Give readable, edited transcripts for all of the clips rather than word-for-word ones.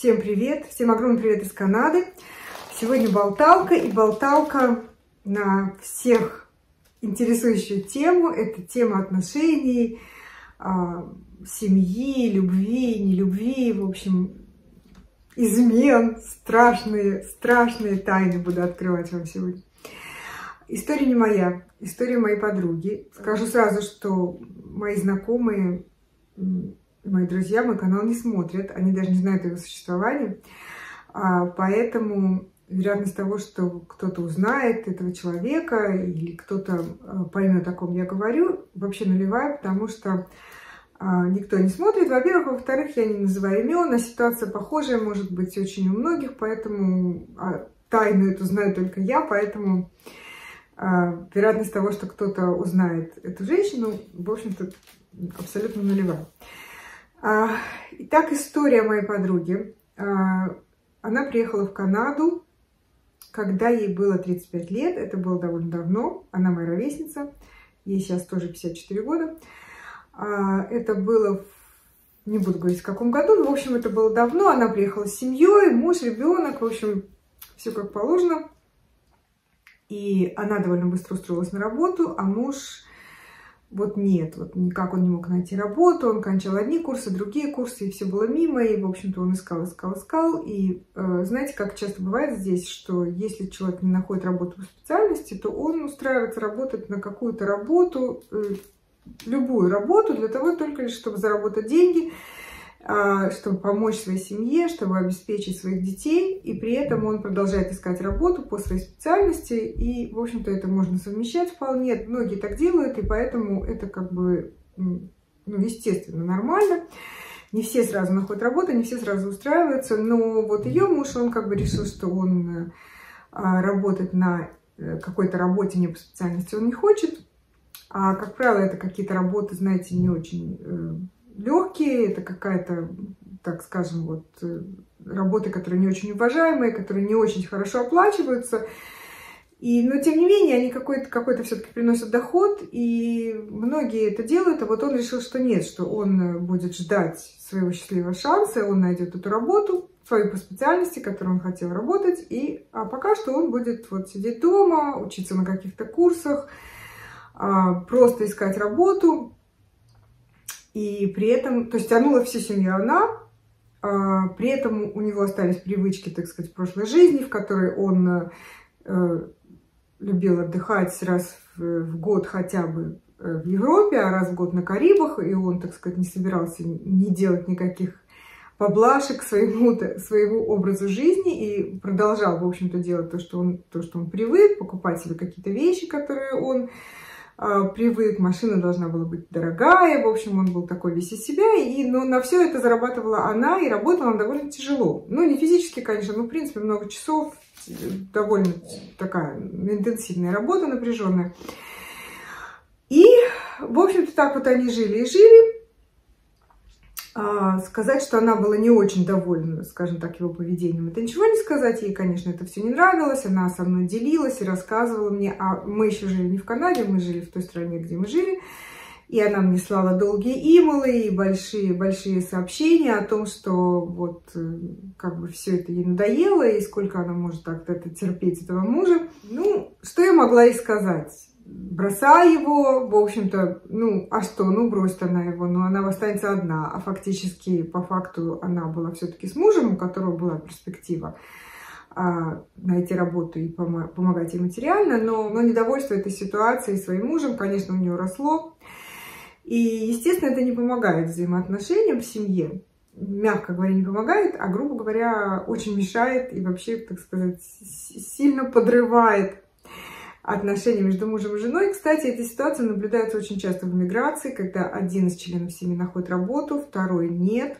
Всем привет! Всем огромный привет из Канады! Сегодня болталка, и болталка на всех интересующую тему. Это тема отношений, семьи, любви, нелюбви, в общем, измен. Страшные тайны буду открывать вам сегодня. История не моя, история моей подруги. Скажу сразу, что мои знакомые, мои друзья мой канал не смотрят, они даже не знают о его существовании, поэтому вероятность того, что кто-то узнает этого человека или кто-то поймет, о ком я говорю, вообще нулевая, потому что никто не смотрит, во-первых, во-вторых, я не называю имен, а ситуация похожая может быть очень у многих, поэтому тайну эту знаю только я, поэтому вероятность того, что кто-то узнает эту женщину, в общем-то, абсолютно нулевая. Итак, история моей подруги. Она приехала в Канаду, когда ей было 35 лет. Это было довольно давно. Она моя ровесница. Ей сейчас тоже 54 года. Это было, не буду говорить в каком году, но, в общем, это было давно. Она приехала с семьей, муж, ребенок. В общем, все как положено. И она довольно быстро устроилась на работу, а муж... Вот нет, вот никак он не мог найти работу, он кончал одни курсы, другие курсы, и все было мимо, и, в общем-то, он искал. И знаете, как часто бывает здесь, что если человек не находит работу по специальности, то он устраивается работать на какую-то работу, любую работу, для того только лишь, чтобы заработать деньги, чтобы помочь своей семье, чтобы обеспечить своих детей, и при этом он продолжает искать работу по своей специальности, и, в общем-то, это можно совмещать вполне, многие так делают, и поэтому это как бы, ну, естественно, нормально. Не все сразу находят работу, не все сразу устраиваются, но вот ее муж, он как бы решил, что он работать на какой-то работе не по специальности он не хочет, а, как правило, это какие-то работы, знаете, не очень... легкие, это какая-то, так скажем, вот работы, которые не очень уважаемые, которые не очень хорошо оплачиваются. И, но, тем не менее, они какой-то все-таки приносят доход, и многие это делают, а вот он решил, что нет, что он будет ждать своего счастливого шанса, он найдет эту работу, свою по специальности, которую он хотел работать, и, а пока что он будет вот сидеть дома, учиться на каких-то курсах, просто искать работу. И при этом, то есть тянула всю семью она, при этом у него остались привычки, так сказать, прошлой жизни, в которой он любил отдыхать раз в год хотя бы в Европе, а раз в год на Карибах, и он, так сказать, не собирался не делать никаких поблажек своему образу жизни и продолжал, в общем-то, делать то, что он привык, покупать себе какие-то вещи, которые он... привык, машина должна была быть дорогая, в общем, он был такой весь из себя, но на все это зарабатывала она, и работала она довольно тяжело. Ну, не физически, конечно, но, в принципе, много часов, довольно такая интенсивная работа, напряженная. И, в общем-то, так вот они жили и жили. Сказать, что она была не очень довольна, скажем так, его поведением, это ничего не сказать. Ей, конечно, это все не нравилось. Она со мной делилась и рассказывала мне. А мы еще жили не в Канаде, мы жили в той стране, где мы жили. И она мне слала долгие имейлы и большие-большие сообщения о том, что вот как бы все это ей надоело и сколько она может так-то это терпеть, этого мужа. Ну, что я могла ей сказать? Бросай его, в общем-то, ну, а что, ну, бросит она его, но она останется одна, а фактически, по факту, она была все-таки с мужем, у которого была перспектива найти работу и помогать ей материально, но недовольство этой ситуацией своим мужем, конечно, у нее росло, и, естественно, это не помогает взаимоотношениям в семье, мягко говоря, не помогает, а, грубо говоря, очень мешает и вообще, так сказать, сильно подрывает отношения между мужем и женой. Кстати, эта ситуация наблюдается очень часто в миграции, когда один из членов семьи находит работу, второй нет.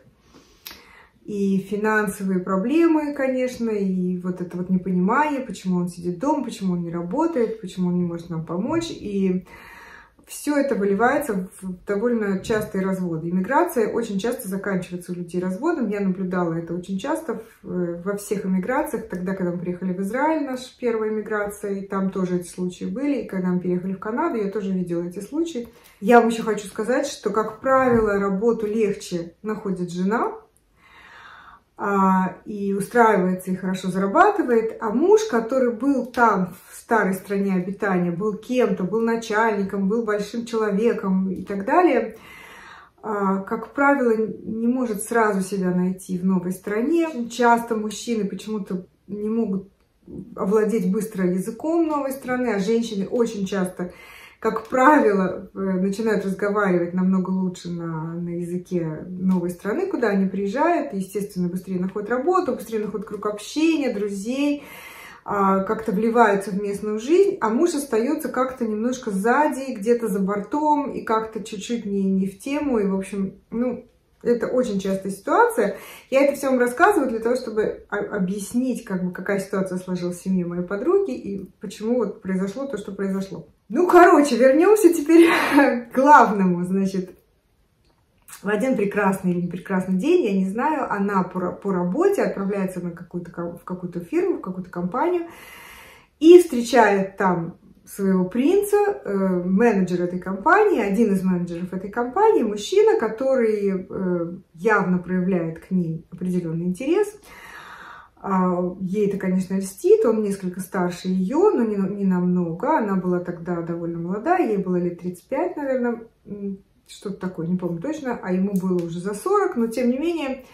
И финансовые проблемы, конечно, и вот это вот непонимание, почему он сидит дома, почему он не работает, почему он не может нам помочь. И все это выливается в довольно частые разводы. Иммиграция очень часто заканчивается у людей разводом. Я наблюдала это очень часто во всех иммиграциях. Тогда, когда мы приехали в Израиль, наша первая иммиграция, и там тоже эти случаи были. И когда мы переехали в Канаду, я тоже видела эти случаи. Я вам еще хочу сказать, что, как правило, работу легче находит жена. и устраивается, и хорошо зарабатывает, а муж, который был там, в старой стране обитания, был кем-то, был начальником, был большим человеком и так далее, как правило, не может сразу себя найти в новой стране. Очень часто мужчины почему-то не могут овладеть быстро языком новой страны, а женщины очень часто, как правило, начинают разговаривать намного лучше на языке новой страны, куда они приезжают, и, естественно, быстрее находят работу, быстрее находят круг общения, друзей, как-то вливаются в местную жизнь, а муж остается как-то немножко сзади, где-то за бортом, и как-то чуть-чуть не в тему, и, в общем, ну, это очень частая ситуация. Я это всем рассказываю для того, чтобы объяснить, как бы, какая ситуация сложилась в семье моей подруги и почему вот произошло то, что произошло. Ну, короче, вернемся теперь к главному. Значит, в один прекрасный или непрекрасный день, я не знаю, она по работе отправляется на в какую-то фирму, в какую-то компанию и встречает там своего принца, менеджер этой компании, один из менеджеров этой компании, мужчина, который явно проявляет к ней определенный интерес. Ей это, конечно, льстит, он несколько старше ее, но не намного, она была тогда довольно молодая, ей было лет 35, наверное, что-то такое, не помню точно, а ему было уже за 40, но тем не менее...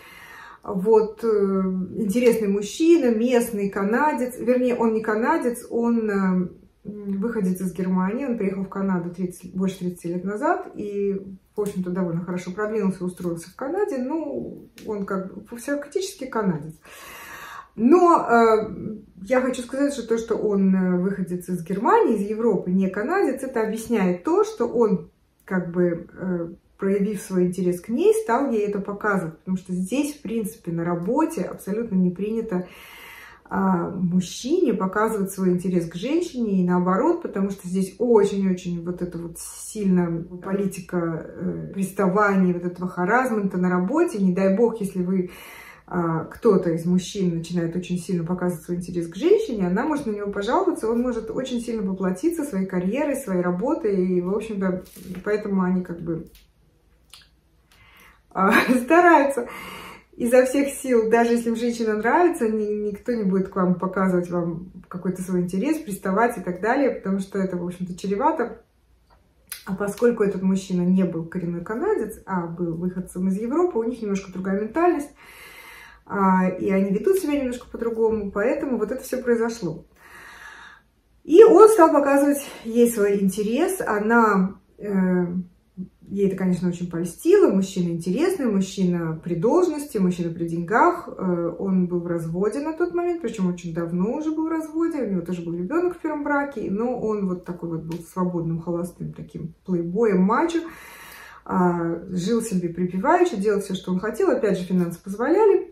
Вот интересный мужчина, местный канадец, вернее, он не канадец, он выходец из Германии, он приехал в Канаду больше 30 лет назад и, в общем-то, довольно хорошо продвинулся, устроился в Канаде, ну, он как бы фактически канадец. Но я хочу сказать, что то, что он выходец из Германии, из Европы, не канадец, это объясняет то, что он как бы... проявив свой интерес к ней, стал ей это показывать. Потому что здесь, в принципе, на работе абсолютно не принято мужчине показывать свой интерес к женщине и наоборот, потому что здесь очень-очень вот эта вот сильная политика приставания, вот этого харассмента на работе. Не дай бог, если вы кто-то из мужчин начинает очень сильно показывать свой интерес к женщине, она может на него пожаловаться, он может очень сильно воплотиться своей карьерой, своей работой, и, в общем-то, поэтому они как бы стараются изо всех сил, даже если женщина нравится, никто не будет к вам показывать вам какой-то свой интерес, приставать и так далее, потому что это, в общем-то, чревато. А поскольку этот мужчина не был коренной канадец, а был выходцем из Европы, у них немножко другая ментальность, и они ведут себя немножко по-другому, поэтому вот это все произошло. И он стал показывать ей свой интерес, она... Ей это, конечно, очень польстило. Мужчина интересный, мужчина при должности, мужчина при деньгах. Он был в разводе на тот момент, причем очень давно уже был в разводе. У него тоже был ребенок в первом браке, но он вот такой вот был свободным, холостым таким плейбоем, мачо. Жил себе припеваючи, делал все, что он хотел. Опять же, финансы позволяли.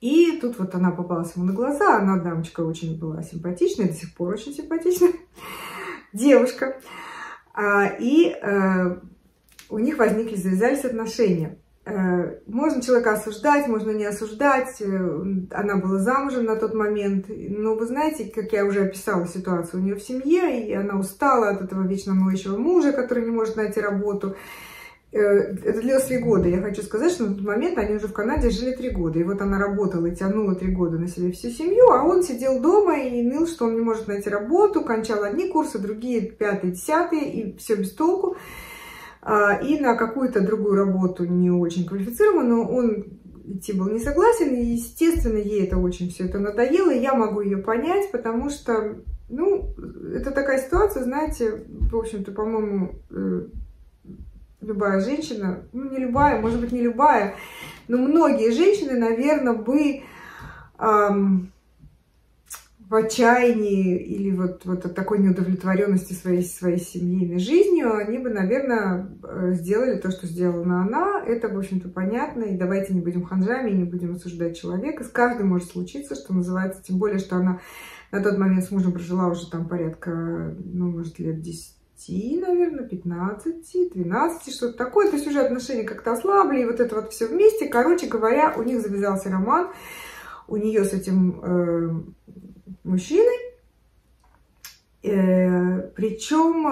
И тут вот она попалась ему на глаза. Она, дамочка, очень была симпатичная, до сих пор очень симпатичная девушка. И у них возникли, завязались отношения. Можно человека осуждать, можно не осуждать. Она была замужем на тот момент. Но вы знаете, как я уже описала ситуацию у нее в семье, и она устала от этого вечно ноющего мужа, который не может найти работу. Это длилось 3 года. Я хочу сказать, что на тот момент они уже в Канаде жили 3 года. И вот она работала и тянула 3 года на себе всю семью, а он сидел дома и ныл, что он не может найти работу, кончал одни курсы, другие, 5-е, 10-е, и все без толку. И на какую-то другую работу не очень квалифицированную, но он идти был не согласен, и, естественно, ей это очень все это надоело, и я могу ее понять, потому что, ну, это такая ситуация, знаете, в общем-то, по-моему, любая женщина, ну не любая, может быть не любая, но многие женщины, наверное, бы в отчаянии или вот от такой неудовлетворенности своей семейной жизнью, они бы, наверное, сделали то, что сделала она. Это, в общем-то, понятно. И давайте не будем ханжами, не будем осуждать человека. С каждым может случиться, что называется. Тем более, что она на тот момент с мужем прожила уже там порядка, ну, может, лет 10. Наверное, 15, 12, что-то такое. То есть уже отношения как-то ослабли, и вот это вот все вместе. Короче говоря, у них завязался роман, у нее с этим мужчиной. Причем,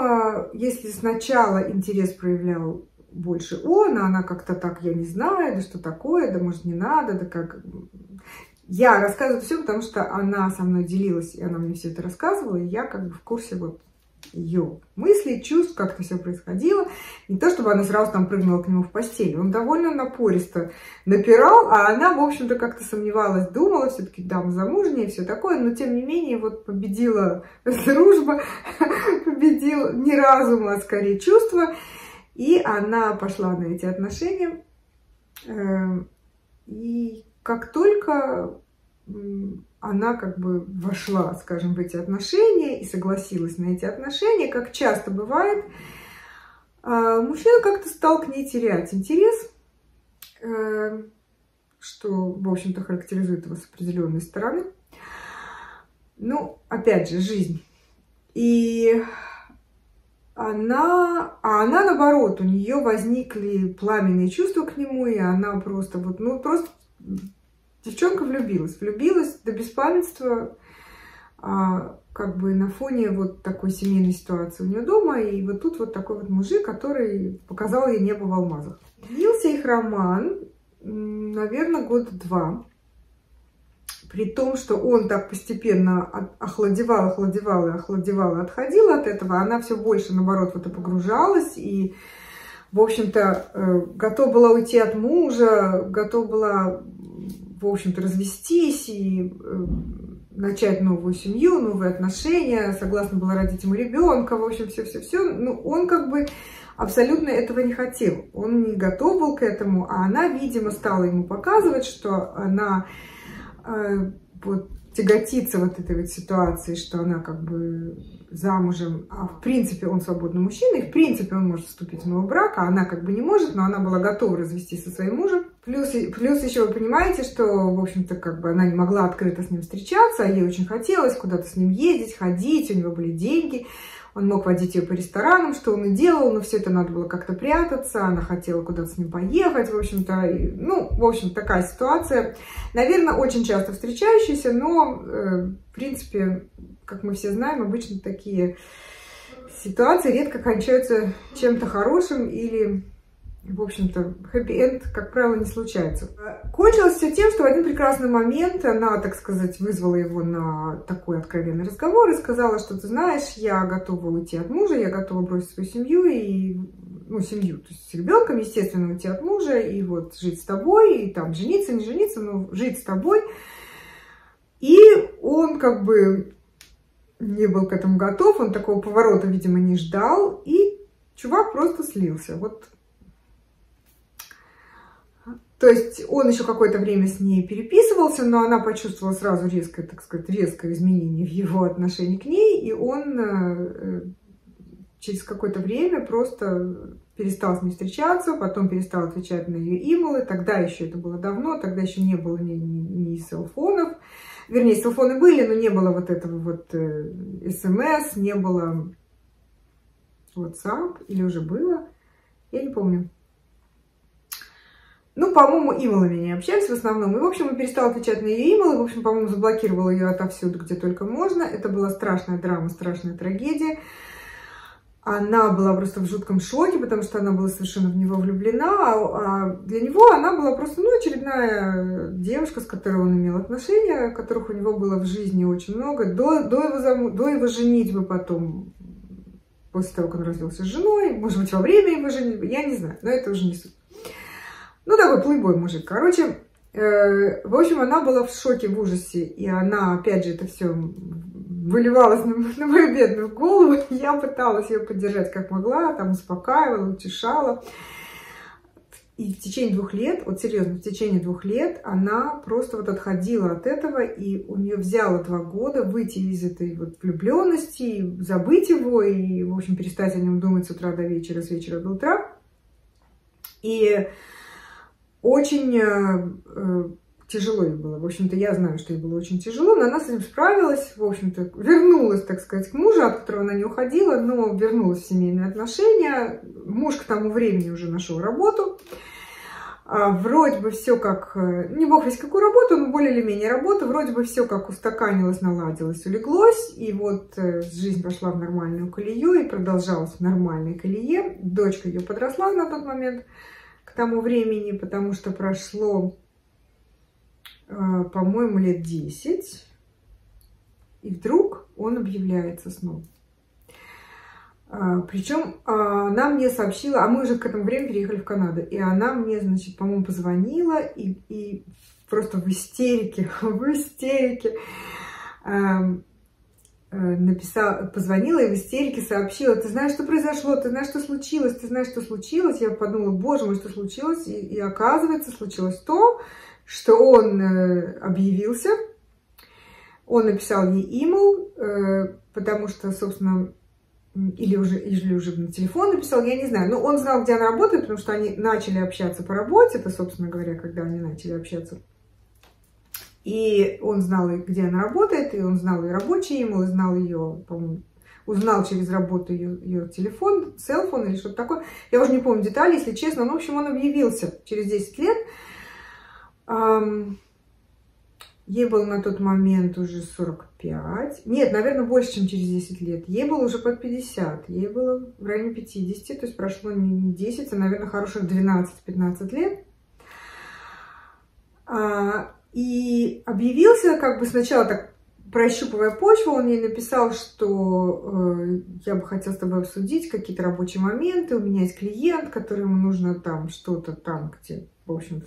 если сначала интерес проявлял больше он, а она как-то так, я не знаю, да что такое, да может не надо, да как... Я рассказываю все, потому что она со мной делилась, и она мне все это рассказывала, и я как бы в курсе вот ее мыслей, чувств, как это все происходило. Не то, чтобы она сразу там прыгнула к нему в постель. Он довольно напористо напирал, а она, в общем-то, как-то сомневалась, думала, все-таки, да, мы замужние, все такое, но, тем не менее, вот победила дружба, победила не разум, а скорее чувства, и она пошла на эти отношения, и как только она как бы вошла, скажем, в эти отношения и согласилась на эти отношения, как часто бывает, мужчина как-то стал к ней терять интерес, что, в общем-то, характеризует его с определенной стороны. Ну, опять же, жизнь. И она наоборот, у нее возникли пламенные чувства к нему, и она просто вот, ну, просто... Девчонка влюбилась до беспамятства, как бы на фоне вот такой семейной ситуации у нее дома. И вот тут вот такой вот мужик, который показал ей небо в алмазах. Длился их роман, наверное, года 2. При том, что он так постепенно охладевал и отходил от этого. Она все больше, наоборот, вот и погружалась и... В общем-то, готова была уйти от мужа, готова была, в общем-то, развестись и начать новую семью, новые отношения, согласна была родить ему ребенка, в общем, все-все-все. Но он как бы абсолютно этого не хотел, он не готов был к этому, а она, видимо, стала ему показывать, что она вот, тяготится вот этой вот ситуации, что она как бы замужем, а в принципе он свободный мужчина, и в принципе он может вступить в новый брак, а она как бы не может, но она была готова развестись со своим мужем. Плюс еще вы понимаете, что, в общем-то, как бы она не могла открыто с ним встречаться, а ей очень хотелось куда-то с ним ездить, ходить, у него были деньги, он мог водить ее по ресторанам, что он и делал, но все это надо было как-то прятаться, она хотела куда-то с ним поехать, в общем-то, ну, в общем, такая ситуация, наверное, очень часто встречающаяся, но, в принципе, как мы все знаем, обычно такие ситуации редко кончаются чем-то хорошим или, в общем-то, хэппи-энд, как правило, не случается. Кончилось все тем, что в один прекрасный момент она, так сказать, вызвала его на такой откровенный разговор и сказала, что ты знаешь, я готова уйти от мужа, я готова бросить свою семью и, ну, семью, то есть с ребенком, естественно, уйти от мужа и вот жить с тобой, и там жениться, не жениться, но жить с тобой. И он как бы не был к этому готов, он такого поворота, видимо, не ждал, и чувак просто слился, вот. То есть он еще какое-то время с ней переписывался, но она почувствовала сразу резкое, так сказать, резкое изменение в его отношении к ней, и он через какое-то время просто перестал с ней встречаться, потом перестал отвечать на ее имейлы, тогда еще это было давно, тогда еще не было ни селфонов, вернее, селфоны были, но не было вот этого вот смс, не было WhatsApp, или уже было, я не помню. Ну, по-моему, имейлами не общались в основном. И, в общем, он перестал отвечать на ее имейлы. В общем, по-моему, заблокировал ее отовсюду, где только можно. Это была страшная драма, страшная трагедия. Она была просто в жутком шоке, потому что она была совершенно в него влюблена. А для него она была просто, ну, очередная девушка, с которой он имел отношения, которых у него было в жизни очень много. До его женитьбы потом, после того, как он развелся с женой, может быть, во время его женитьбы, я не знаю, но это уже не суть. Ну, такой плейбой мужик. Короче, в общем, она была в шоке, в ужасе. И она, опять же, это все выливалось на мою бедную голову. Я пыталась ее поддержать как могла, там успокаивала, утешала. И в течение 2 лет, вот серьезно, в течение 2 лет она просто вот отходила от этого. И у нее взяло 2 года выйти из этой вот влюбленности, забыть его и, в общем, перестать о нем думать с утра до вечера, с вечера до утра. И... Очень тяжело ей было. В общем-то, я знаю, что ей было очень тяжело, но она с этим справилась, в общем-то, вернулась, так сказать, к мужу, от которого она не уходила, но вернулась в семейные отношения. Муж к тому времени уже нашел работу. Вроде бы все как, не бог весь какую работу, но более или менее работу, вроде бы все как устаканилось, наладилось, улеглось, и вот жизнь пошла в нормальную колею и продолжалась в нормальной колее. Дочка ее подросла на тот момент, к тому времени, потому что прошло, по-моему, лет 10, и вдруг он объявляется снова. Причем она мне сообщила, а мы уже к этому времени переехали в Канаду, и она мне, значит, по-моему, позвонила и просто в истерике написала, позвонила и в истерике сообщила: ты знаешь, что произошло, ты знаешь, что случилось, ты знаешь, что случилось. Я подумала: боже мой, что случилось? И оказывается, случилось то, что он объявился, он написал ей имейл, потому что, собственно, или уже на телефон написал, я не знаю. Но он знал, где она работает, потому что они начали общаться по работе. Это, собственно говоря, когда они начали общаться. И он знал, где она работает, и он знал ее рабочий имейл, и знал ее, по-моему, узнал через работу ее телефон, селфон или что-то такое. Я уже не помню детали, если честно. Но, в общем, он объявился через 10 лет. Ей было на тот момент уже 45. Нет, наверное, больше, чем через 10 лет. Ей было уже под 50. Ей было в районе 50. То есть прошло не 10, а, наверное, хороших 12-15 лет. И объявился, как бы сначала так, прощупывая почву, он ей написал, что я бы хотел с тобой обсудить какие-то рабочие моменты. У меня есть клиент, которому нужно там что-то там, где, в общем-то,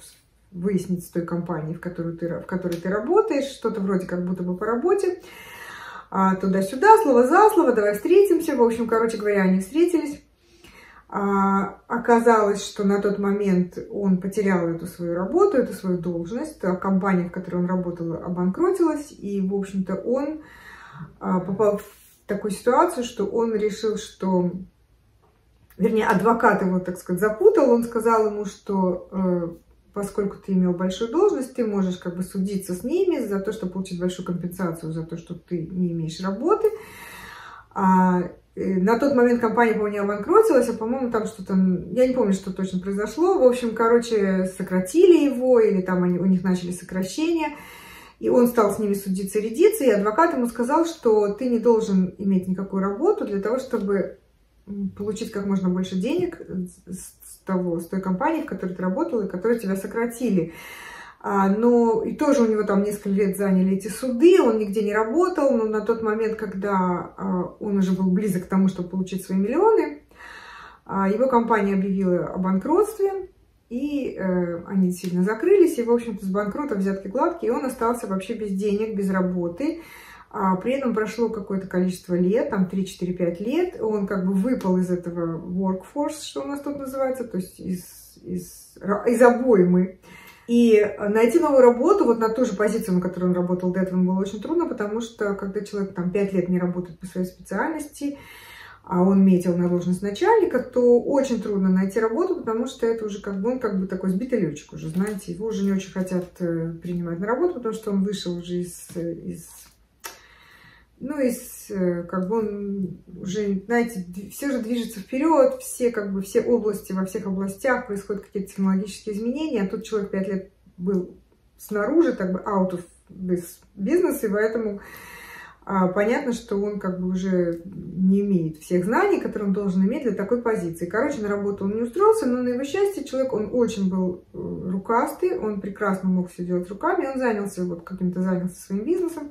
выяснить с той компанией, в которой ты работаешь, что-то вроде как будто бы по работе, туда-сюда, слово за слово, давай встретимся. В общем, короче говоря, они встретились. Оказалось, что на тот момент он потерял эту свою работу, эту свою должность, компания, в которой он работал, обанкротилась, и, в общем-то, он попал в такую ситуацию, что он решил, что... Вернее, адвокат его, так сказать, запутал, он сказал ему, что... поскольку ты имел большую должность, ты можешь как бы судиться с ними за то, что получить большую компенсацию, за то, что ты не имеешь работы. На тот момент компания, по-моему, обанкротилась, а, по-моему, там что-то, я не помню, что точно произошло. В общем, короче, сократили его, или там у них начали сокращения, и он стал с ними судиться и рядиться, и адвокат ему сказал, что ты не должен иметь никакую работу для того, чтобы получить как можно больше денег с той компании, в которой ты работала, и которой тебя сократили. Но и тоже у него там несколько лет заняли эти суды, он нигде не работал, но на тот момент, когда он уже был близок к тому, чтобы получить свои миллионы, его компания объявила о банкротстве, и они сильно закрылись, и, в общем-то, с банкрота взятки гладкие, и он остался вообще без денег, без работы. При этом прошло какое-то количество лет, там 3-4-5 лет, он как бы выпал из этого workforce, что у нас тут называется, то есть из обоймы. И найти новую работу вот на ту же позицию, на которой он работал до этого, было очень трудно, потому что когда человек там 5 лет не работает по своей специальности, а он метил на должность начальника, то очень трудно найти работу, потому что это уже как бы он как бы такой сбитый летчик уже, знаете, его уже не очень хотят принимать на работу, потому что он вышел уже из как бы он уже, знаете, все же движется вперед, все области, во всех областях происходят какие-то технологические изменения, а тут человек 5 лет был снаружи, как бы out of this business, и поэтому понятно, что он как бы уже не имеет всех знаний, которые он должен иметь для такой позиции. Короче, на работу он не устроился, но на его счастье человек, он очень был рукастый, он прекрасно мог все делать руками, он занялся своим бизнесом.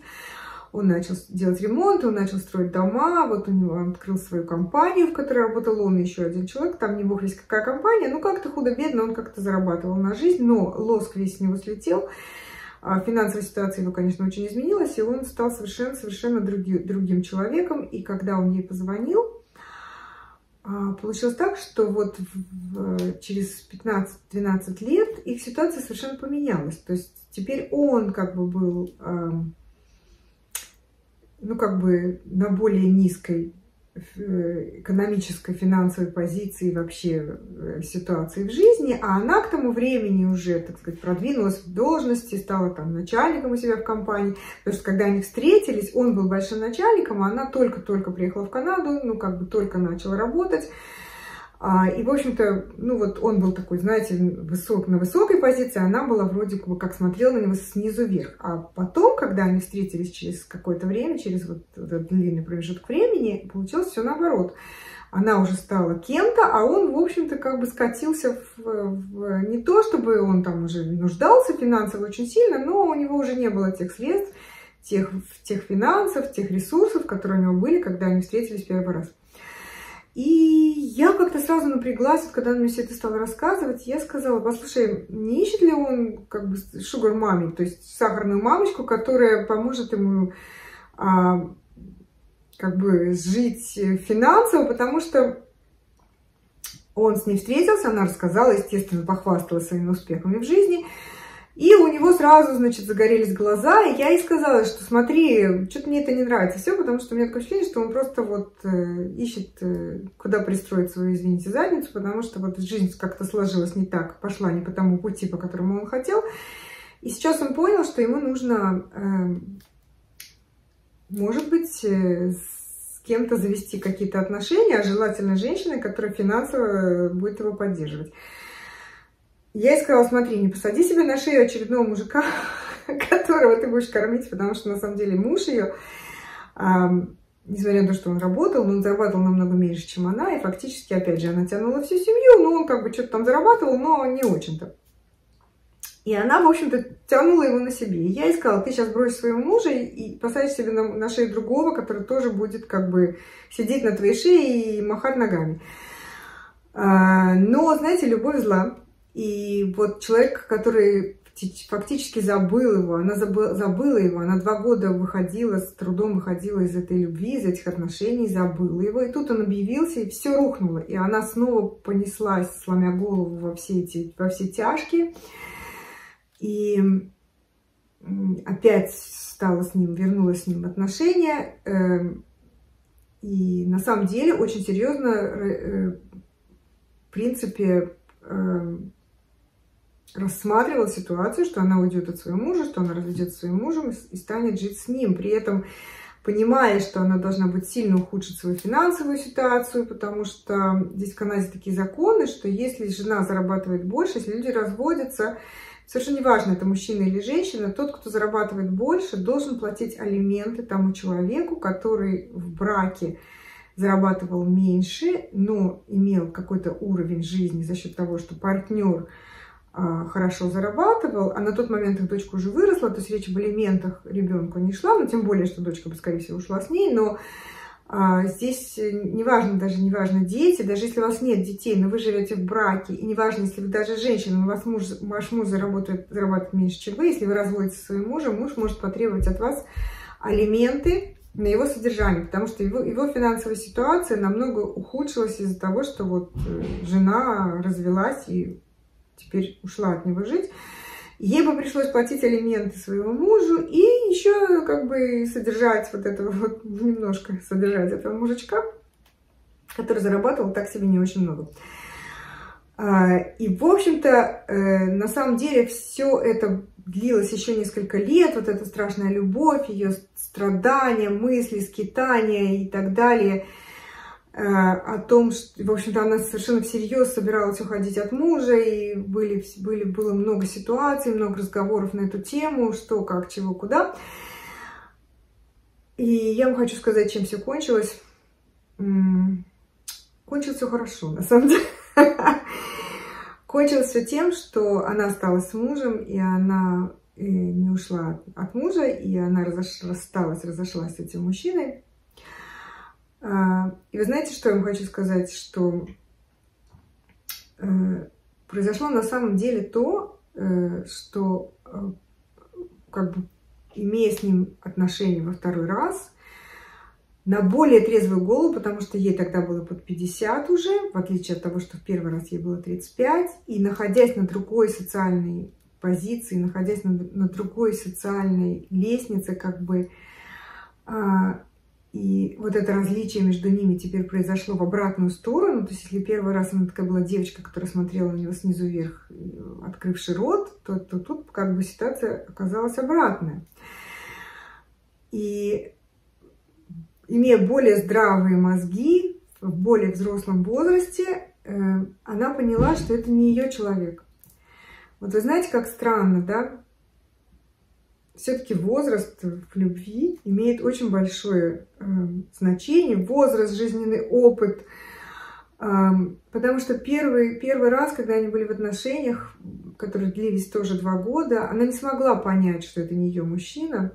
Он начал делать ремонт, он начал строить дома, вот у него он открыл свою компанию, в которой работал он и еще один человек, там не бог весть какая компания, ну как-то худо-бедно он как-то зарабатывал на жизнь, но лоск весь с него слетел, финансовая ситуация его, конечно, очень изменилась, и он стал совершенно другим человеком, и когда он ей позвонил, получилось так, что вот через 15-12 лет их ситуация совершенно поменялась, то есть теперь он как бы был... ну, как бы на более низкой экономической, финансовой позиции вообще ситуации в жизни, а она к тому времени уже, так сказать, продвинулась в должности, стала там начальником у себя в компании, потому что когда они встретились, он был большим начальником, а она только-только приехала в Канаду, ну, как бы только начала работать, И, в общем-то, ну вот он был такой, знаете, на высокой позиции, она была вроде как смотрела на него снизу вверх. А потом, когда они встретились через какое-то время, через вот этот длинный промежуток времени, получилось все наоборот. Она уже стала кем-то, а он, в общем-то, как бы скатился в... Не то, чтобы он там уже нуждался финансово очень сильно, но у него уже не было тех средств, тех финансов, тех ресурсов, которые у него были, когда они встретились первый раз. И я как-то сразу напряглась, вот, когда он мне все это стал рассказывать, я сказала: послушай, не ищет ли он как бы sugar mommy, то есть сахарную мамочку, которая поможет ему как бы жить финансово, потому что он с ней встретился, она рассказала, естественно, похвасталась своими успехами в жизни. И у него сразу, значит, загорелись глаза, и я ей сказала, что смотри, что-то мне это не нравится все, потому что у меня такое ощущение, что он просто вот ищет, куда пристроить свою, извините, задницу, потому что вот жизнь как-то сложилась не так, пошла не по тому пути, по которому он хотел. И сейчас он понял, что ему нужно, может быть, с кем-то завести какие-то отношения, а желательно женщиной, которая финансово будет его поддерживать. Я ей сказала: смотри, не посади себе на шею очередного мужика, которого ты будешь кормить, потому что на самом деле муж ее, несмотря на то, что он работал, но он зарабатывал намного меньше, чем она, и фактически, опять же, она тянула всю семью, но он как бы что-то там зарабатывал, но не очень-то. И она, в общем-то, тянула его на себе. И я ей сказала: ты сейчас бросишь своего мужа и посадишь себе на шею другого, который тоже будет как бы сидеть на твоей шее и махать ногами. Но, знаете, любовь зла. И вот человек, который фактически забыл его, она забыла его, она 2 года выходила, с трудом выходила из этой любви, из этих отношений, забыла его. И тут он объявился, и все рухнуло. И она снова понеслась, сломя голову во все тяжкие. И опять стала с ним, вернулась с ним в отношения. И на самом деле очень серьезно, в принципе, рассматривала ситуацию, что она уйдет от своего мужа, что она разведется со своим мужем и станет жить с ним, при этом понимая, что она должна будет сильно ухудшить свою финансовую ситуацию, потому что здесь в Канаде такие законы, что если жена зарабатывает больше, если люди разводятся, совершенно неважно, это мужчина или женщина, тот, кто зарабатывает больше, должен платить алименты тому человеку, который в браке зарабатывал меньше, но имел какой-то уровень жизни за счет того, что партнер хорошо зарабатывал, а на тот момент их дочка уже выросла, то есть речь об алиментах ребенку не шла, но тем более, что дочка бы, скорее всего, ушла с ней, но здесь неважно дети, даже если у вас нет детей, но вы живете в браке, и неважно, если вы даже женщина, но ваш муж зарабатывает меньше, чем вы, если вы разводитесь со своим мужем, муж может потребовать от вас алименты на его содержание, потому что его финансовая ситуация намного ухудшилась из-за того, что вот жена развелась и теперь ушла от него жить. Ей бы пришлось платить алименты своему мужу и еще как бы содержать вот этого вот, немножко содержать этого мужичка, который зарабатывал так себе не очень много. И, в общем-то, на самом деле все это длилось еще несколько лет, вот эта страшная любовь, ее страдания, мысли, скитания и так далее, о том, что, в общем-то, она совершенно всерьез собиралась уходить от мужа, и было много ситуаций, много разговоров на эту тему, что, как, чего, куда. И я вам хочу сказать, чем все кончилось. Кончилось все хорошо, на самом деле. Кончилось все тем, что она осталась с мужем, и она не ушла от мужа, и она разошлась с этим мужчиной. И вы знаете, что я вам хочу сказать, что произошло на самом деле то, что, как бы, имея с ним отношения во 2-й раз, на более трезвую голову, потому что ей тогда было под 50 уже, в отличие от того, что в 1-й раз ей было 35, и находясь на другой социальной позиции, находясь на другой социальной лестнице, как бы, и вот это различие между ними теперь произошло в обратную сторону, то есть если 1-й раз она такая была девочка, которая смотрела на него снизу вверх, открывший рот, то тут как бы ситуация оказалась обратная. И имея более здравые мозги в более взрослом возрасте, она поняла, что это не ее человек. Вот вы знаете, как странно, да? Все-таки возраст в любви имеет очень большое значение. Возраст, жизненный опыт. Потому что первый раз, когда они были в отношениях, которые длились тоже 2 года, она не смогла понять, что это не ее мужчина.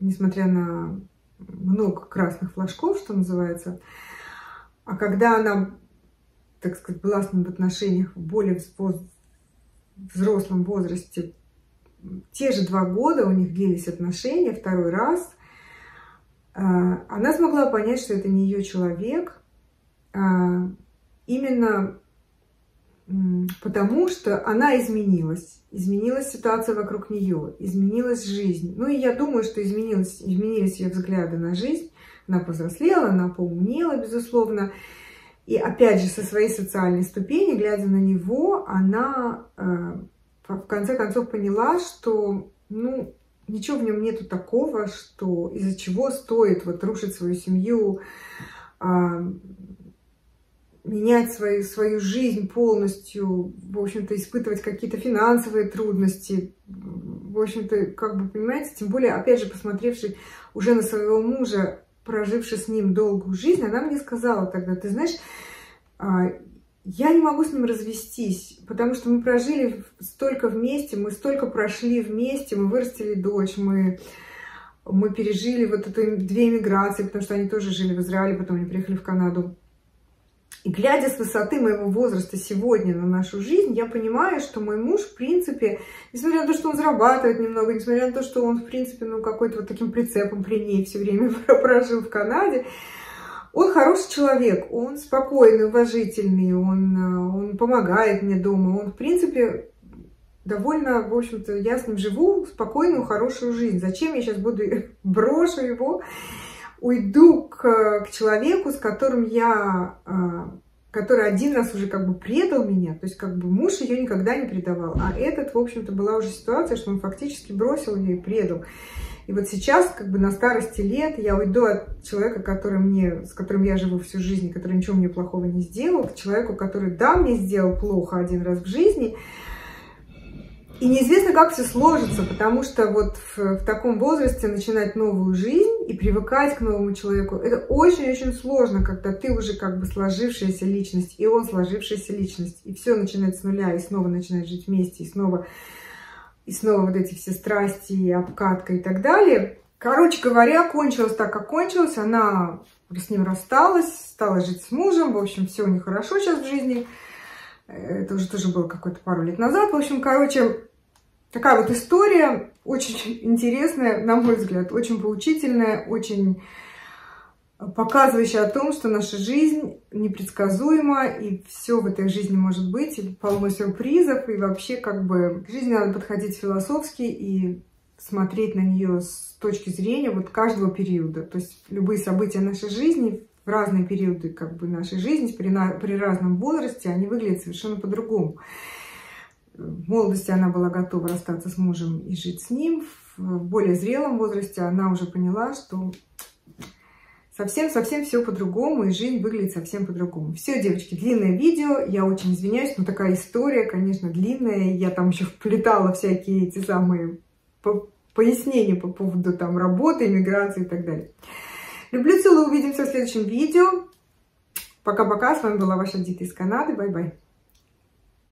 Несмотря на много красных флажков, что называется. А когда она, так сказать, была с ним в отношениях в более взрослом возрасте, те же 2 года у них длились отношения, 2-й раз, она смогла понять, что это не ее человек, именно потому, что она изменилась. Изменилась ситуация вокруг нее, изменилась жизнь. Ну и я думаю, что изменились ее взгляды на жизнь. Она повзрослела, она поумнела, безусловно. И опять же, со своей социальной ступени, глядя на него, она в конце концов поняла, что ну, ничего в нем нету такого, что из-за чего стоит вот рушить свою семью, менять свою жизнь полностью, в общем-то, испытывать какие-то финансовые трудности, в общем-то, как бы, понимаете, тем более, опять же, посмотревши уже на своего мужа, проживши с ним долгую жизнь, она мне сказала тогда: ты знаешь, я не могу с ним развестись, потому что мы прожили столько вместе, мы столько прошли вместе, мы вырастили дочь, мы пережили вот эти 2 эмиграции, потому что они тоже жили в Израиле, потом они приехали в Канаду. И глядя с высоты моего возраста сегодня на нашу жизнь, я понимаю, что мой муж, в принципе, несмотря на то, что он зарабатывает немного, несмотря на то, что он, в принципе, ну, какой-то вот таким прицепом при ней все время прожил в Канаде, он хороший человек, он спокойный, уважительный, он помогает мне дома, он, в принципе, довольно, в общем-то, я с ним живу спокойную, хорошую жизнь. Зачем я сейчас буду, брошу его, уйду к человеку, с которым который 1 раз уже как бы предал меня, то есть как бы муж ее никогда не предавал, а этот, в общем-то, была уже ситуация, что он фактически бросил ее и предал. И вот сейчас, как бы на старости лет, я уйду от человека, с которым я живу всю жизнь, который ничего мне плохого не сделал, к человеку, который, да, мне сделал плохо 1 раз в жизни. И неизвестно, как все сложится, потому что вот в таком возрасте начинать новую жизнь и привыкать к новому человеку, это очень-очень сложно, когда ты уже как бы сложившаяся личность, и он сложившаяся личность, и все начинает с нуля, и снова начинает жить вместе, и снова вот эти все страсти, и обкатка и так далее. Короче говоря, кончилось так, как кончилось. Она с ним рассталась, стала жить с мужем. В общем, все у них хорошо сейчас в жизни. Это уже тоже было какое-то пару лет назад. В общем, короче, такая вот история. Очень интересная, на мой взгляд. Очень поучительная, очень показывающая о том, что наша жизнь непредсказуема, и все в этой жизни может быть, и полно сюрпризов, и вообще как бы к жизни надо подходить философски и смотреть на нее с точки зрения вот каждого периода. То есть любые события нашей жизни в разные периоды как бы нашей жизни, при разном возрасте, они выглядят совершенно по-другому. В молодости она была готова расстаться с мужем и жить с ним. В более зрелом возрасте она уже поняла, что совсем-совсем все по-другому, и жизнь выглядит совсем по-другому. Все, девочки, длинное видео, я очень извиняюсь, но такая история, конечно, длинная. Я там еще вплетала всякие эти самые пояснения по поводу там работы, иммиграции и так далее. Люблю, целую, увидимся в следующем видео. Пока-пока, с вами была ваша Дита из Канады, бай-бай.